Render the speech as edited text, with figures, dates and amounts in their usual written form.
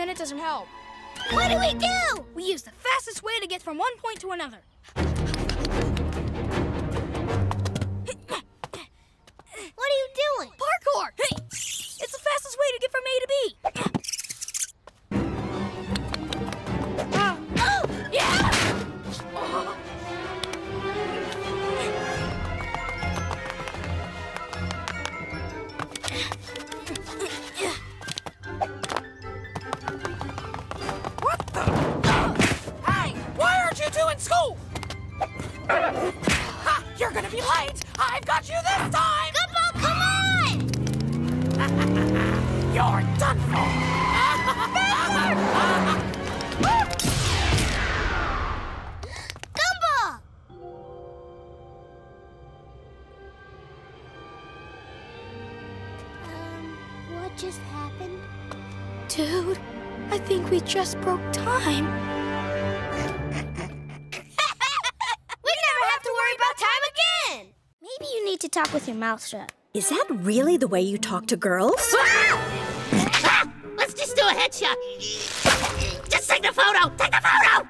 minute doesn't help. What do? We use the fastest way to get from one point to another. What are you doing? Parkour! Hey, it's the fastest way to get from A to B. School! Ha! You're gonna be late! I've got you this time! Gumball, come on! You're done for! Gumball! What just happened? Dude, I think we just broke time. To talk with your mouth shut. Is that really the way you talk to girls? Ah! Ah! Let's just do a headshot. Just take the photo! Take the photo!